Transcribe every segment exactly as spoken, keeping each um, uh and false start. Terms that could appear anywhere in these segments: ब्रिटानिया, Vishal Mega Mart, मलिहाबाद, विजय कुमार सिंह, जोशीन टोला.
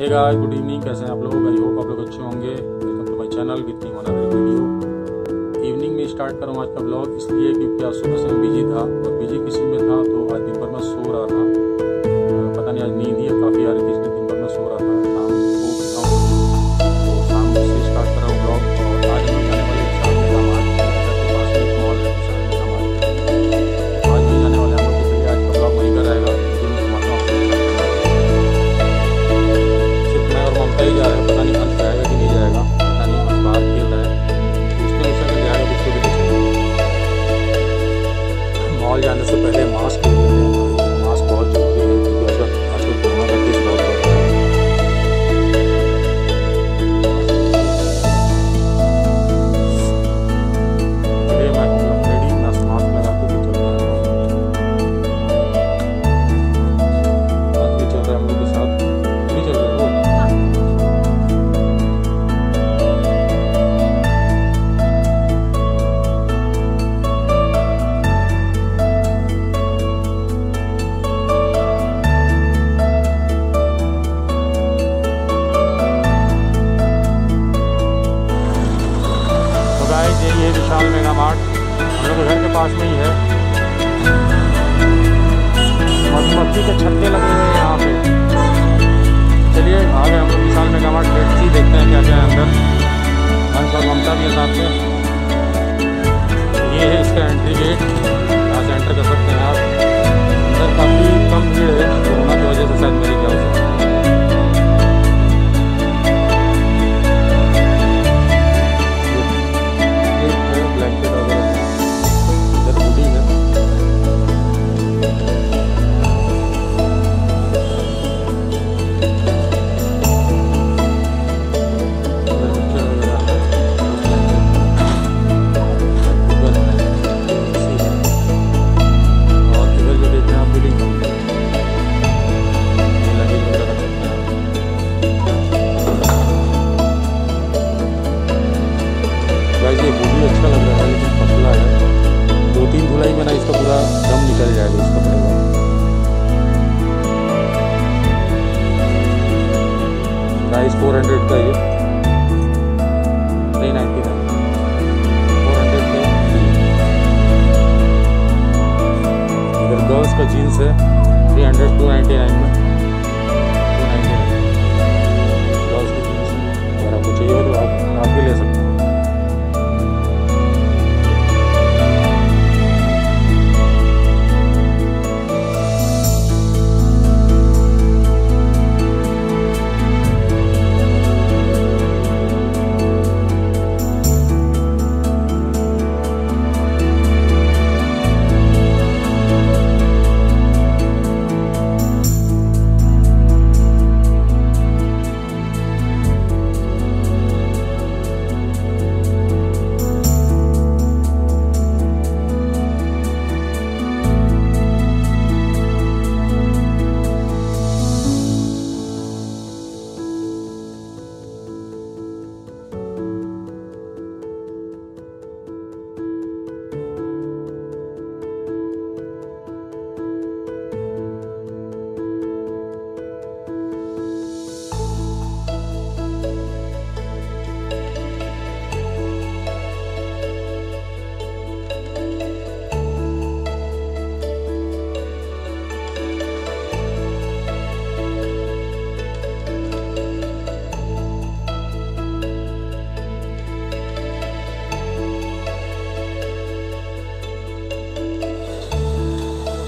Hey guys, good evening. कैसे हैं आप लोग? आई होप आप लोग अच्छे होंगे। Welcome to my channel with me another video. Evening में स्टार्ट करूँ आज का ब्लॉग इसलिए क्योंकि आज सुबह से बिजी था और बिजी किसी में था तो आज दिन भर में सो रहा था। पता नहीं आज नींद ही काफ़ी आ रही थी इसलिए दिन भर में सो रहा था। शाम को उठाऊँ तो शाम से स्टार्ट कर रहा हूँ ब्लॉग। और आज हम जाने वाले विशाल मेगा मार्ट, के पास में मॉल है विशाल मेगा मार्ट। आज हम जाने वाले हैं, इसलिए आज का ब्लॉग वहीं पर रहेगा। कहीं जा रहा है, पता नहीं हंस जाएगा कि नहीं जाएगा, पता नहीं हंस बाहर खेल रहा है, उसने उसे कर जाएगा उसको भी नहीं। मॉल जाने से पहले मास्क पहन लें, मास्क बहुत जरूरी है क्योंकि अगर आजकल कोरोना का केस बहुत बढ़ता है। मैं ऑलरेडी मास्क लगा के भी चल रहा हूँ, आज भी चल रहा है हम लोग के साथ, भी चल रहा है। ये विशाल मेगा मार्ट हम लोग घर के पास में ही है। मधुमक्खी के छत्ते लगे हुए हैं यहाँ पे। चलिए आ गए हम लोग विशाल मेगा मार्ट, लेट्स ही देखते हैं क्या क्या है अंदर। हंस और ममता भी है साथ में। ये है इसका एंट्री गेट, यहाँ से एंटर कर सकते हैं आप। अंदर काफ़ी कम भीड़ है कोरोना की वजह से शायद, मेरे ख्याल से। प्राइस फोर हंड्रेड का ये थ्री नाइन्टी का फोर हंड्रेड का। इधर गर्ल्स का जीन्स है three hundred two ninety nine में टू नाइन्टी नाइन गर्ल्स की जीन्स। अगर आपको चाहिए हो तो आप आप भी ले सकते हो।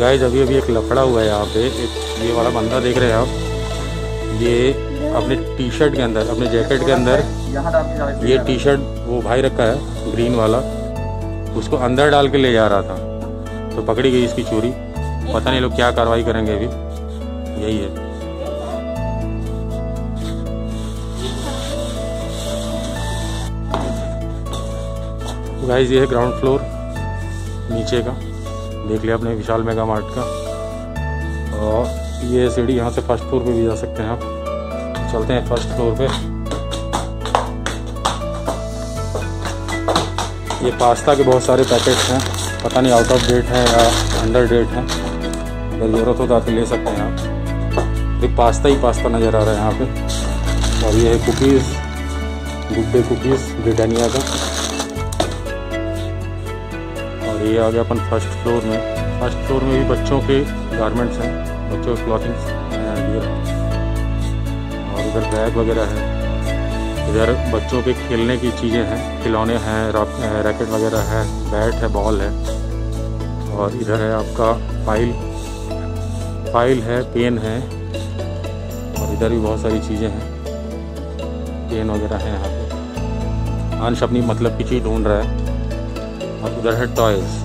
गाइस अभी अभी एक लफड़ा हुआ है यहाँ पे। एक ये वाला बंदा देख रहे हैं आप, ये अपने टी शर्ट के अंदर, अपने जैकेट के अंदर ये टी शर्ट वो भाई रखा है ग्रीन वाला, उसको अंदर डाल के ले जा रहा था तो पकड़ी गई इसकी चोरी। पता नहीं लोग क्या कार्रवाई करेंगे, अभी यही है। गाइस ये है ग्राउंड फ्लोर नीचे का, देख लिया आपने विशाल मेगा मार्ट का। और ये सीढ़ी यहाँ से फर्स्ट फ्लोर पे भी जा सकते हैं आप। चलते हैं फर्स्ट फ्लोर पे। ये पास्ता के बहुत सारे पैकेट्स हैं, पता नहीं आउट ऑफ डेट है या अंडर डेट है, अगर जरूरत हो तो आके ले सकते हैं आप। एक पास्ता ही पास्ता नज़र आ रहा है यहाँ पे। और ये है cookies, good day cookies ब्रिटानिया का। और ये आ गया अपन फर्स्ट फ्लोर में। फर्स्ट फ्लोर में भी बच्चों के गारमेंट्स हैं, बच्चों के क्लॉथिंग्स हैं। और इधर बैग वगैरह है, इधर बच्चों के खेलने की चीज़ें हैं, खिलौने हैं, रैकेट वगैरह है, बैट है, बॉल है। और इधर है आपका फाइल, फाइल है, पेन है। और इधर भी बहुत सारी चीज़ें हैं, पेन वगैरह है यहाँ पे। अंश अपनी मतलब की चीज़ ढूंढ रहा है। और उधर है टॉयज़।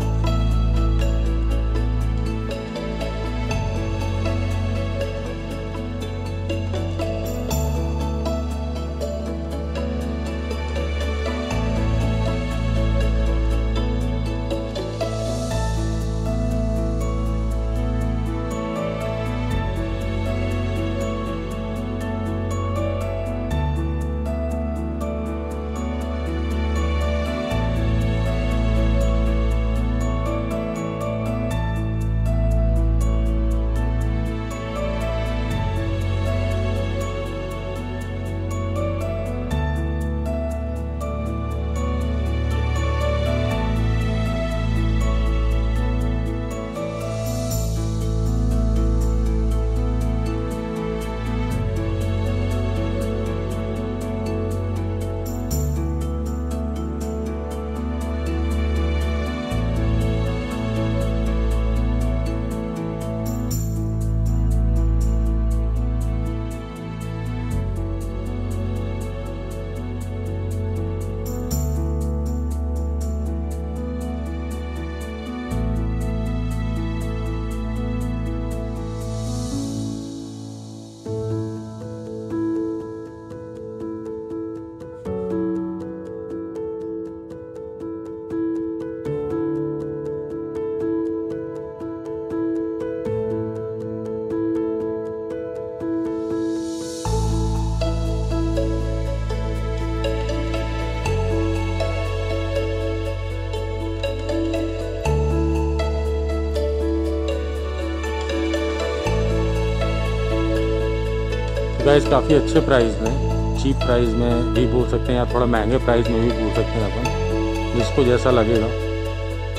प्राइस काफ़ी अच्छे प्राइस में, चीप प्राइस में भी बोल सकते हैं या थोड़ा महंगे प्राइस में भी बोल सकते हैं अपन, जिसको जैसा लगेगा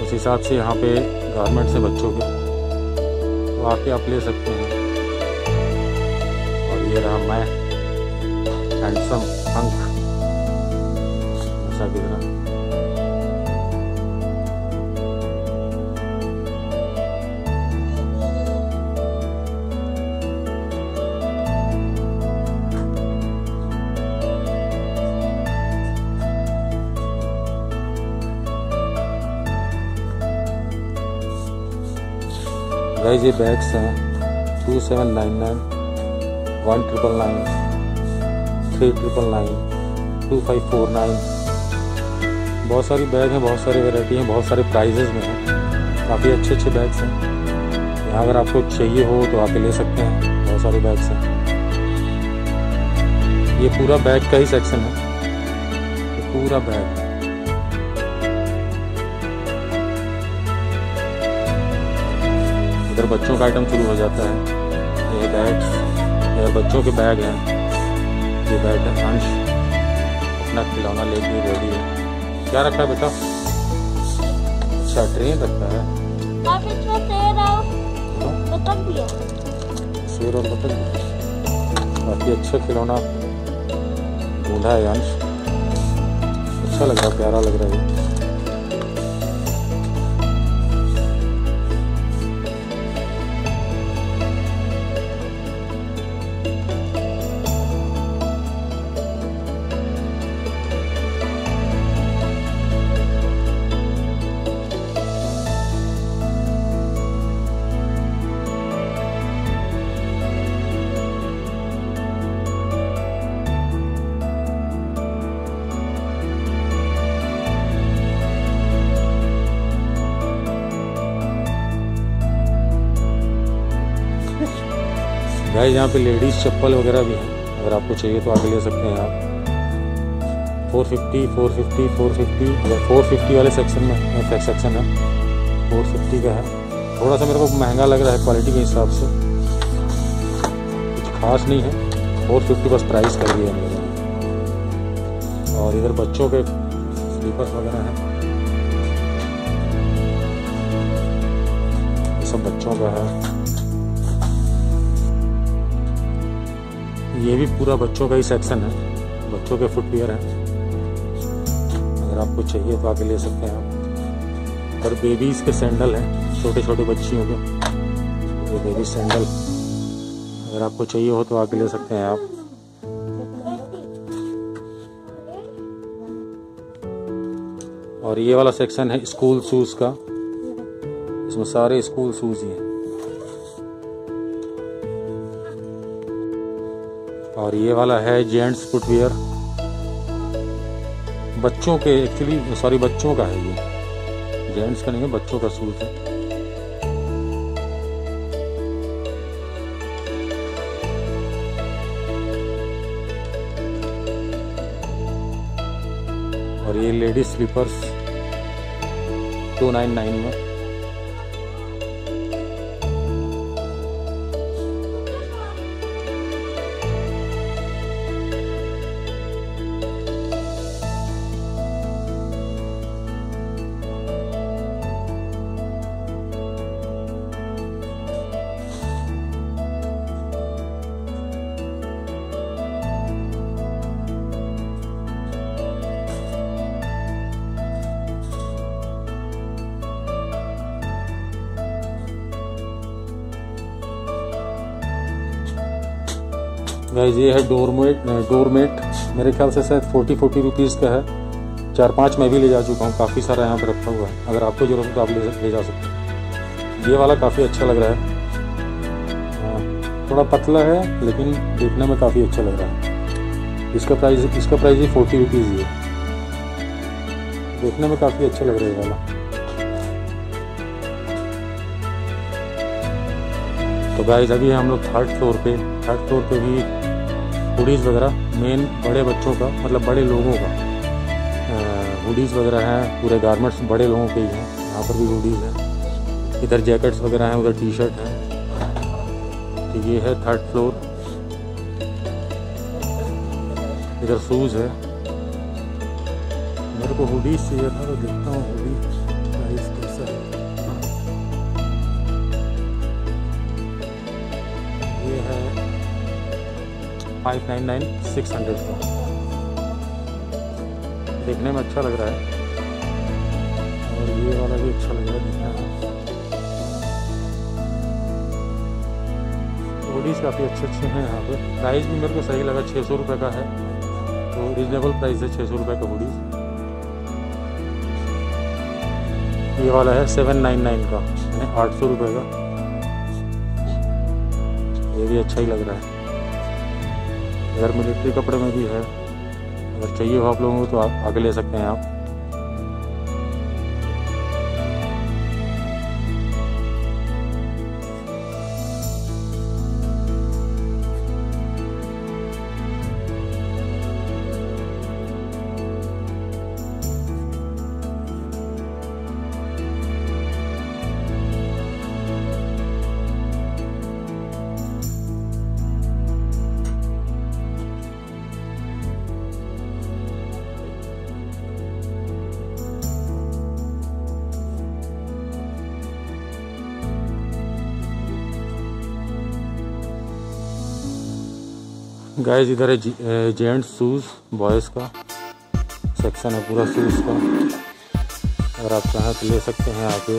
उस हिसाब से यहाँ पे गारमेंट्स हैं बच्चों के, तो आके आप ले सकते हैं। और ये रहा मैं हैंडसम अंक ऐसा दिख रहा। गाइस ये बैग्स हैं two seven nine nine, one triple nine, three triple nine, two five four nine. बहुत सारी बैग हैं, बहुत सारी वैरायटी हैं, बहुत सारे प्राइजेज़ में हैं। काफ़ी अच्छे अच्छे बैग्स हैं यहाँ, अगर आपको चाहिए हो तो आप ले सकते हैं। बहुत सारे बैग्स हैं, ये पूरा बैग का ही सेक्शन है, ये पूरा बैग। इधर बच्चों का आइटम शुरू हो जाता है, ये बैग, इधर बच्चों के बैग हैं, ये बैग है। अंश अपना खिलौना लेके रेडी है। क्या रखा है बेटा? अच्छा ट्रेन रखता है, शेर और बतख। काफ़ी अच्छा खिलौना ढूंढा है अंश, अच्छा लग रहा है, प्यारा लग रहा है। गाइस यहाँ पे लेडीज़ चप्पल वगैरह भी हैं, अगर आपको चाहिए तो आगे ले सकते हैं आप। Four fifty, four fifty, four fifty, अगर फोर फिफ्टी वाले सेक्शन में सेक्शन है, फोर फिफ्टी का है। थोड़ा सा मेरे को महंगा लग रहा है क्वालिटी के हिसाब से, कुछ खास नहीं है, फोर फिफ्टी बस प्राइस कर दिया है। और इधर बच्चों के स्लीपर्स वगैरह हैं, ये सब बच्चों का है। ये भी पूरा बच्चों का ही सेक्शन है, बच्चों के फुटवियर हैं, अगर आपको चाहिए तो आके ले सकते हैं आप। और बेबीज़ के सैंडल हैं, छोटे छोटे बच्चियों के ये बेबी सैंडल, अगर आपको चाहिए हो तो आके ले सकते हैं आप। और ये वाला सेक्शन है स्कूल शूज़ का, इसमें सारे स्कूल शूज़ ही हैं। और ये वाला है जेंट्स फुटवियर, बच्चों के एक्चुअली सॉरी बच्चों का है, ये जेंट्स का नहीं है, बच्चों का शूज है। और ये लेडीज स्लीपर्स दो सौ निन्यानवे में। गाइस ये है डोरमेट, डोरमेट मेरे ख्याल से शायद फोर्टी फोर्टी रुपीज़ का है, चार पांच मैं भी ले जा चुका हूँ, काफ़ी सारा यहाँ पर रखा हुआ है, अगर आपको जरूरत हो तो आप ले जा सकते हैं। ये वाला काफ़ी अच्छा लग रहा है, थोड़ा पतला है लेकिन देखने में काफ़ी अच्छा लग रहा है। इसका प्राइस इसका प्राइस ही फोर्टी रुपीज़ ही है, देखने में काफ़ी अच्छा लग रहा है ये वाला। तो गाइस अभी हम लोग थर्ड फ्लोर पे, थर्ड फ्लोर पे भी हुडीज़ वगैरह, मेन बड़े बच्चों का मतलब बड़े लोगों का हुडीज़ वगैरह हैं, पूरे गारमेंट्स बड़े लोगों के ही हैं, यहाँ पर भी हुडीज़ हैं, इधर जैकेट्स वगैरह हैं, उधर टी शर्ट हैं। तो ये है थर्ड फ्लोर, इधर शूज़ है। मेरे को हुडीज़ चाहिए था तो देखता हूँ हुडीज़ प्राइस कैसा है। पाँच सौ निन्यानवे, छह सौ का, देखने में अच्छा लग रहा है। और ये वाला भी अच्छा लग रहा है देखने में। हुडीज़ काफ़ी अच्छे अच्छे हैं यहाँ पे, प्राइस भी मेरे को सही लगा, छः सौ रुपये का है, तो रिजनेबल प्राइस है, छः सौ रुपये का हुडीज़। ये वाला है सात सौ निन्यानवे का, यानी आठ सौ रुपये का, ये भी अच्छा ही लग रहा है। इधर मिलिट्री कपड़े में भी है, अगर चाहिए हो आप लोगों को तो आप आगे ले सकते हैं आप। गाइस इधर है जेंट्स शूज़, बॉयज़ का सेक्शन है पूरा शूज़ का, अगर आप चाहें तो ले सकते हैं आके।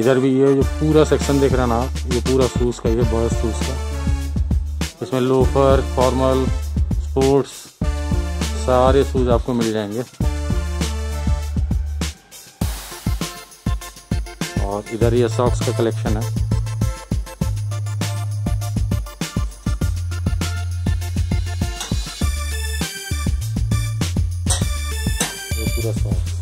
इधर भी ये जो पूरा सेक्शन देख रहे हैं ना आप, ये पूरा शूज़ का, ये बॉयज़ शूज़ का, इसमें लोफर, फॉर्मल, स्पोर्ट्स, सारे शूज़ आपको मिल जाएंगे। और इधर ये सॉक्स का कलेक्शन है। ये पूरा सॉक्स